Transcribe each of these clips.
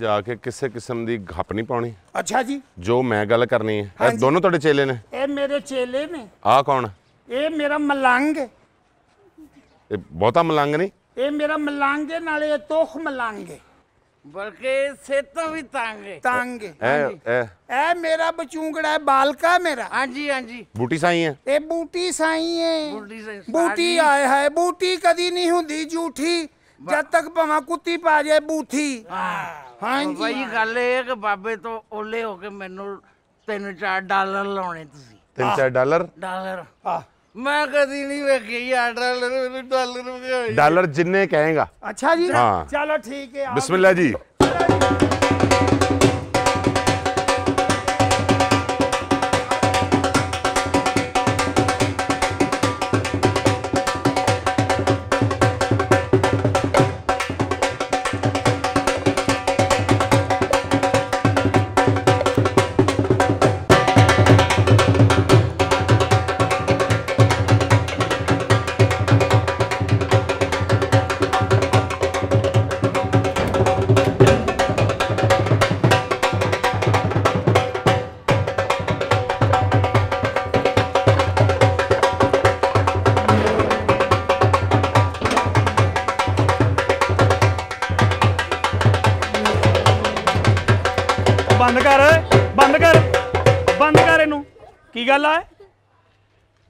जाके किसी किस्म की गप नहीं पानी। अच्छा जी, जो मैं गल करनी है। हाँ दोनों थोड़े चेले ने। ए मेरे चेले ने। आ कौन? ए मेरा मलंग। ए बहुता मलंग नहीं। ए मेरा मलंग है नाले तोख मलंग है। बल्कि से तो भी तांगे। तांगे। ए मेरा बचूंगड़ा है बालका मेरा। हाँ जी हाँ जी। बूटी साई है। ए बूटी साई है। बूटी आए है बूटी कदी नहीं हुंदी झूठी जब तक भावा कुत्ती पा जाए बूथी। हाँ जी भाई गल है बाबे तो ओले होके मैनू $3-4 लाने। $3-4 मैं कभी नहीं वेखे $1 जिन्ने कहेगा। अच्छा जी हाँ। चलो ठीक है बिस्मिल्लाह जी।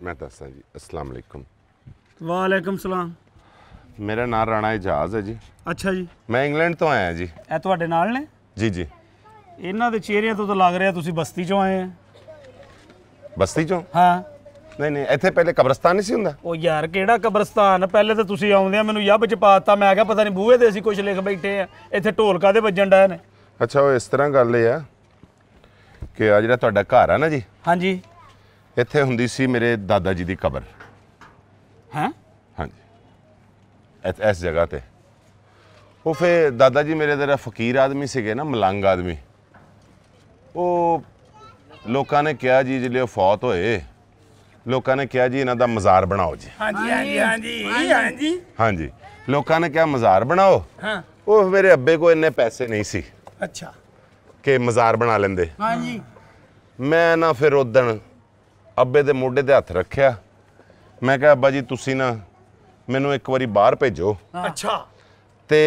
मैं दसा जी। अस्सलाम वालेकुम। वालेकुम सलाम। मेरा नाम राणा एजाज है जी। अच्छा जी। मैं इंग्लैंड तो आया जी। ए तुहाडे नाल ने? जी जी। इन्हां दे चेहरियां तो लग रहा तुसीं बस्ती चों आए हैं। बस्ती चों? हाँ। नहीं नहीं इत्थे पहले कब्रिस्तान नहीं सी हुंदा। ओ यार केड़ा कब्रिस्तान पहले तो तुसीं आउंदे मैनूं यब च पाता। मैं क्या पता नहीं बूहे दे असीं कुछ लिख बैठे हैं इत्थे ढोल कादे वजन डए ने। अच्छा वो इस तरह गल है कि आ जिहड़ा तुहाडा घर है ना जी। हाँ जी। इत्थे हुंदी सी मेरे दादा जी दी कबर। हैं? हाँ जी इस जगह ते वो फिर दादा जी मेरे जरा फकीर आदमी से ना मलंग आदमी वो लोगों ने कहा जी जिले फौत होए लोगों ने कहा जी इन्हां दा मज़ार बनाओ जी। हाँ जी हाँ जी हाँ जी हाँ जी हाँ जी। लोगों ने कहा मज़ार बनाओ। हाँ वो मेरे अब्बे को इन्ने पैसे नहीं सी। अच्छा के मज़ार बना लेंदे। हाँ जी। मैं ना फिर उदन अब्बे दे मोढ़े ते हथ रखिया। मैं कहा अब्बा जी तुसी ना मैनू एक बारी बाहर भेजो। अच्छा। ते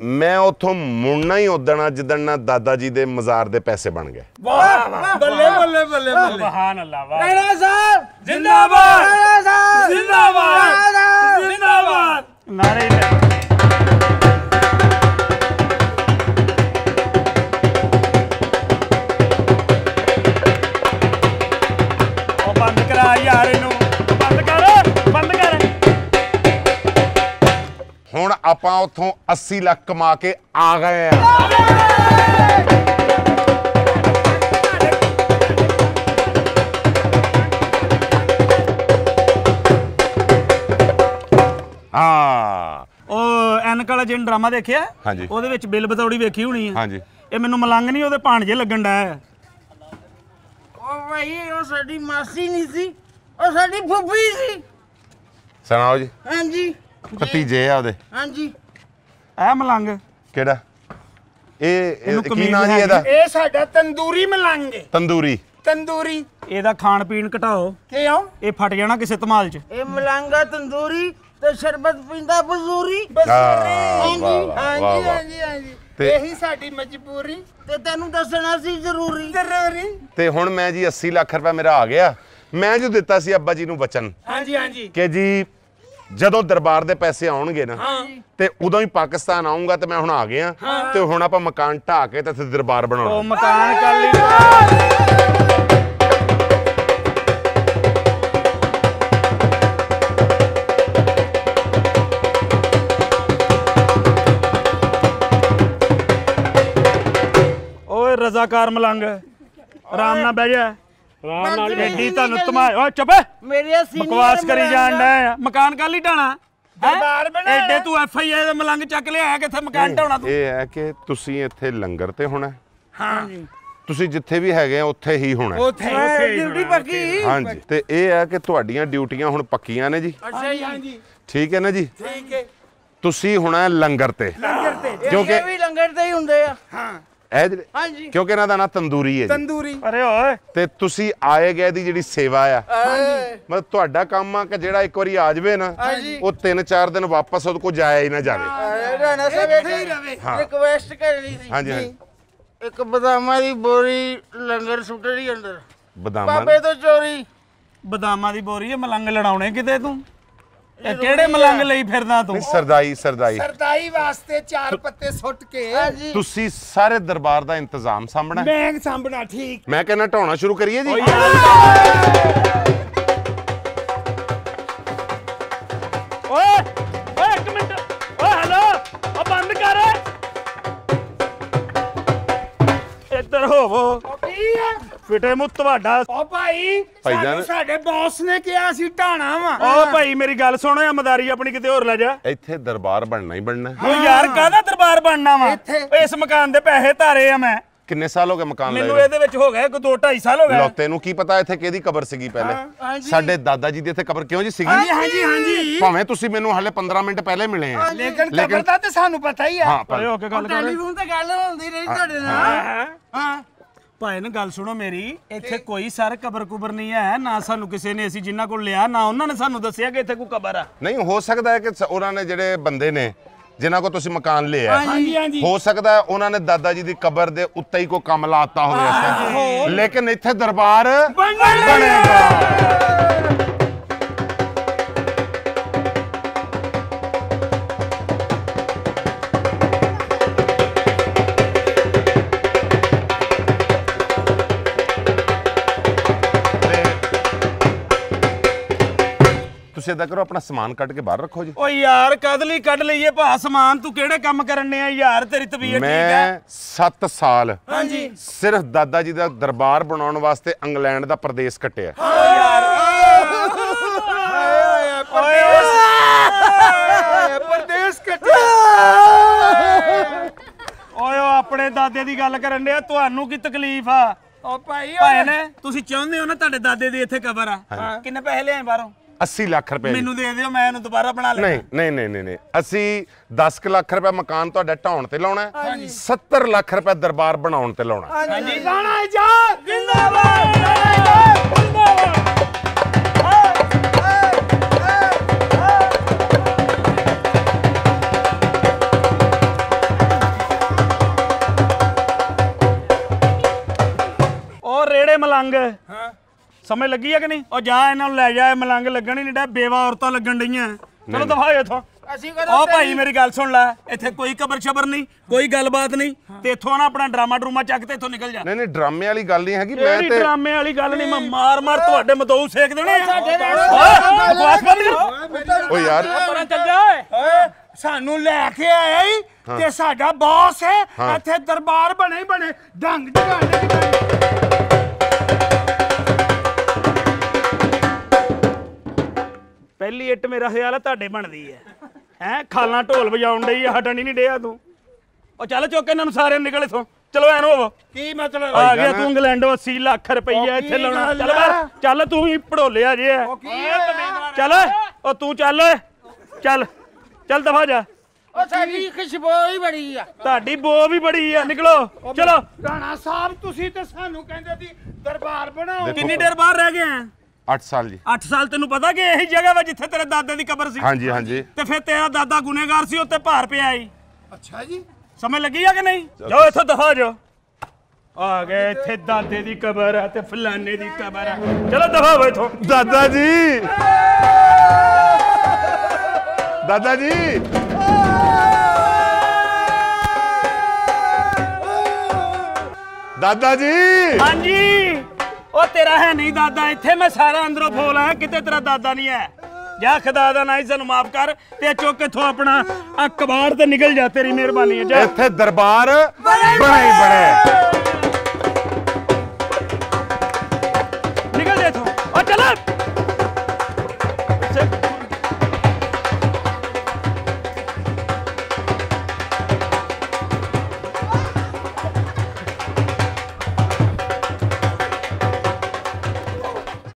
मैं उथों मुड़ना ही उदना जिदन ना दादा जी दे मज़ार दे पैसे बन गए। वाह वाह बल्ले बल्ले बल्ले सुभान अल्लाह। वाह राणा साहब जिंदाबाद। राणा साहब जिंदाबाद जिंदाबाद। नारे हुण आपां उत्थों 80 लाख कमा के आ गए हैं। हाँ एनक वाला जिन ड्रामा देखिया। हाँ जी। ओहदे विच बिल बतौड़ी वेखी होनी है। हाँ जी। ये मैनू मलंग नहीं ओहदे भांजे लगन डा है। ओ भाई ओ साडी मासी नहीं सी ओ साडी फुफी सी। सुनाओ जी। हां जी। भतीजे आ दे। हां जी। ए मलंग केड़ा ए की नाम जी एदा? ए साडा तंदूरी मलंग है। तंदूरी तंदूरी। एदा खान पीन घटाओ क्यों ए फट जाना किसे धमाल च। ए मलंग तंदूरी ते शरबत पींदा बजूरी। हां जी हां जी हां जी हां जी। यही साडी मजबूरी ते तैनू दसना सी जरूरी जरूरी। ते हुन मैं जी 80 लाख रुपया मेरा आ गया। मैं जो दिता सी अब्बा जी नू वचन। हां जी हां जी। के जी जदों दरबार दे पैसे आउणगे ना। हाँ। ते उदों ही पाकिस्तान आऊंगा ते मैं हुण आ गया। हाँ। ते हुण आपां मकान ढा के ते दरबार बनाउणा। ओ मकान कर ली। ओए रजाकार मलंग आराम ना बैठ जा। मलंग चक लिया। हाँ। ਤੁਸੀਂ ਜਿੱਥੇ ਵੀ ਹੈਗੇ ਆ ਉੱਥੇ ਹੀ ਹੋਣਾ। ਉੱਥੇ ਡਿਊਟੀ ਪੱਕੀ। ਹਾਂਜੀ ਤੇ ਇਹ ਆ ਕਿ ਤੁਹਾਡੀਆਂ ਡਿਊਟੀਆਂ ਹੁਣ ਪੱਕੀਆਂ ਨੇ ਜੀ। ਅੱਛਾ ਜੀ ਹਾਂਜੀ ਠੀਕ ਹੈ ਨਾ ਜੀ। ਠੀਕ ਹੈ। ਤੁਸੀਂ ਹੋਣਾ ਲੰਗਰ ਤੇ। ਲੰਗਰ ਤੇ ਕਿਉਂਕਿ ਇਹ ਵੀ ਲੰਗਰ ਤੇ ਹੀ ਹੁੰਦੇ ਆ। ਹਾਂ ਇਹ ਹਾਂਜੀ ਕਿਉਂਕਿ ਇਹਨਾਂ ਦਾ ਨਾਂ ਤੰਦੂਰੀ ਹੈ ਜੀ। ਤੰਦੂਰੀ ਅਰੇ ਓਏ। ਤੇ ਤੁਸੀਂ ਆਏ ਗਏ ਦੀ ਜਿਹੜੀ ਸੇਵਾ ਆ ਮਤਲਬ ਤੁਹਾਡਾ ਕੰਮ ਆ ਕਿ ਜਿਹੜਾ ਇੱਕ ਵਾਰੀ ਆ ਜਾਵੇ ਨਾ ਉਹ 3-4 ਦਿਨ ਵਾਪਸ ਉਹਦੇ ਕੋਲ ਜਾਇਆ ਹੀ ਨਾ ਜਾਵੇ। ਰਹਿਣਾ ਸਭ ਇੱਥੇ ਹੀ ਰਵੇ। ਰਿਕੁਐਸਟ ਕਰ ਲਈ ਸੀ। ਹਾਂਜੀ ਹਾਂਜੀ। एक बदामा दी बोरी लंगर सुटे दी अंदर। बदामा बाबे तो चोरी बदामा दी बोरी है मलंग लड़ाउने किते तू ए केड़े मलंग लई फिरदा तू। सरदाई सरदाई सरदाई वास्ते 4 पत्ते सुट के तुसी सारे दरबार दा इंतजाम सामना मैं सामना। ठीक मैं कहना ढाणा शुरू करिए जी। ओए ओए 1 मिनट ओए हेलो ओ बंद कर किन्ने साल हो गए मकान मैनूं इहदे विच हो गए 2-2.5 साल हो गए। तैनूं की पता इत्थे किहदी कबर सीगी पहले साडे दादा जी दी इत्थे कबर क्यों जी सीगी भावें तुसीं मैनूं हाले 15 मिनट पहले मिले हैं लेकिन कबर दा ते सानूं पता ही है। ਭਾਈ ਨੇ ਗੱਲ ਸੁਣੋ ਮੇਰੀ ਇੱਥੇ ਕੋਈ ਸਰ ਕਬਰ ਕੁਬਰ ਨਹੀਂ ਹੈ ਨਾ ਸਾਨੂੰ ਕਿਸੇ ਨੇ ਅਸੀਂ ਜਿੰਨਾ ਕੋਲ ਲਿਆ ਨਾ ਉਹਨਾਂ ਨੇ ਸਾਨੂੰ ਦੱਸਿਆ ਕਿ ਇੱਥੇ ਕੋਈ ਕਬਰ ਆ। ਨਹੀਂ ਹੋ ਸਕਦਾ ਹੈ ਕਿ ਉਹਨਾਂ ਨੇ ਜਿਹੜੇ ਬੰਦੇ ਨੇ ਜਿਨ੍ਹਾਂ ਕੋਲ ਤੁਸੀਂ ਮਕਾਨ ਲਿਆ ਹੋ ਸਕਦਾ ਉਹਨਾਂ ਨੇ ਦਾਦਾ ਜੀ ਦੀ ਕਬਰ ਦੇ ਉੱਤੇ ਹੀ ਕੋਈ ਕੰਮ ਲਾਤਾ ਹੋਵੇ ਲੇਕਿਨ ਇੱਥੇ ਦਰਬਾਰ ਬਣੇਗਾ। ਸਿੱਧਾ ਕਰੋ ਆਪਣਾ ਸਮਾਨ ਕੱਢ ਕੇ ਬਾਹਰ ਰੱਖੋ ਜੀ। ਓ ਯਾਰ ਕਦ ਲਈ ਕੱਢ ਲਈਏ ਭਾ ਸਮਾਨ ਤੂੰ ਕਿਹੜੇ ਕੰਮ ਕਰਨੇ ਆ ਯਾਰ ਤੇਰੀ ਤਬੀਅਤ ਠੀਕ ਹੈ। ਮੈਂ 7 ਸਾਲ ਹਾਂਜੀ ਸਿਰਫ ਦਾਦਾ ਜੀ ਦਾ ਦਰਬਾਰ ਬਣਾਉਣ ਵਾਸਤੇ ਇੰਗਲੈਂਡ ਦਾ ਪ੍ਰਦੇਸ਼ ਕੱਟਿਆ। ਹਾਏ ਯਾਰ ਹਾਏ ਪ੍ਰਦੇਸ਼ ਕੱਟਿਆ। ਓਏ ਆਪਣੇ ਦਾਦੇ ਦੀ ਗੱਲ ਕਰਨ ਦੇ ਤੁਹਾਨੂੰ ਕੀ ਤਕਲੀਫ ਆ। ਓ ਭਾਈ ਭਾਈ ਨੇ ਤੁਸੀਂ ਚਾਹੁੰਦੇ ਹੋ ਨਾ ਤੁਹਾਡੇ ਦਾਦੇ ਦੀ ਇੱਥੇ ਕਬਰ ਆ ਕਿੰਨੇ ਪੈਸੇ ਲਿਆਏ ਬਾਹਰੋਂ 80 ਲੱਖ रुपए ਮੈਨੂੰ ਦੇ ਦਿਓ ਮੈਂ ਇਹਨੂੰ ਦੁਬਾਰਾ ਬਣਾ ਲੈਣਾ। ਨਹੀਂ ਨਹੀਂ ਨਹੀਂ ਨਹੀਂ ਅਸੀਂ 10 ਲੱਖ ਰੁਪਏ ਮਕਾਨ ਤੁਹਾਡਾ ਢਾਉਣ ਤੇ ਲਾਉਣਾ ਹੈ 70 ਲੱਖ ਰੁਪਏ ਦਰਬਾਰ ਬਣਾਉਣ ਤੇ ਲਾਉਣਾ। ਹਾਂਜੀ ਗਾਣਾ ਹੈ ਯਾਰ ਜ਼ਿੰਦਾਬਾਦ ਜ਼ਿੰਦਾਬਾਦ। ਉਹ ਰੇੜੇ ਮਲੰਗ ਹਾਂ ਸਮਝ लगी है कि नहीं और जा इन्हां नूं लै जा मलंग लगण ही नहीं डा बेवा औरतां लगण डईयां। चलो दिखाओ इत्थों ओ भाई मेरी गल सुन लै इत्थे कोई कबर शबर नहीं कोई गलबात नहीं ते इत्थों ना अपना ड्रामा ड्रूमा चक ते इत्थों निकल जा। नहीं नहीं ड्रामे वाली गल नहीं हैगी मैं ते ड्रामे वाली गल नहीं मैं मार मार तुहाडे मदऊ सेक देने। बकवास बंद कर ओ यार परां चल जा ओए सानू लैके आया ही ते साडा बॉस है इत्थे दरबार बने ही बने ढंग ढंग। पहली इट मेरा ख्याल है ताड़े बनती है हैं खाला ढोल बजाउन डई हटन ही नहीं डेया तू और चल चुक इन्हां नूं सारे निकल इथों। चलो ऐन होवो की मतलब आ गया तू इंग्लैंड 80 लाख रुपया इत्थे लाउणा। चल बाहर चल तू ही पड़ोलिया जे चल ओ तू चल चल चल दफा जा। ओ साडी खुशबू ही बड़ी है ताडी बो भी बड़ी है निकलो। चलो राणा साहब तुसी ते सानू कहंदे सी दरबार बनाओ कितनी देर बाहर रह गए हैं 8 साल जी 8 साल तेन पता कि यही जगह वा जिथे तेरे दादा दी कबर सी। हाँ जी हाँ जी ते फिर तेरा दादा गुनेगार सी उत्ते भार पे आई। अच्छा जी समझ लगी है कि नहीं जाओ इथों दिखा जाओ आ गए इथे दादे दी कबर है ते फलाने दी कबर है। चलो दिखाओ इथों दादा जी दादा जी। हाँ जी ओ तेरा है नहीं दादा इत्थे मैं सारा अंदरों फोल है किते तेरा दादा नहीं है जा खुदा दा नाम सानू माफ कर ते चुक इथों अपना अखबार ते निकल जा तेरी मेहरबानी है जा इत्थे दरबार बड़े बड़े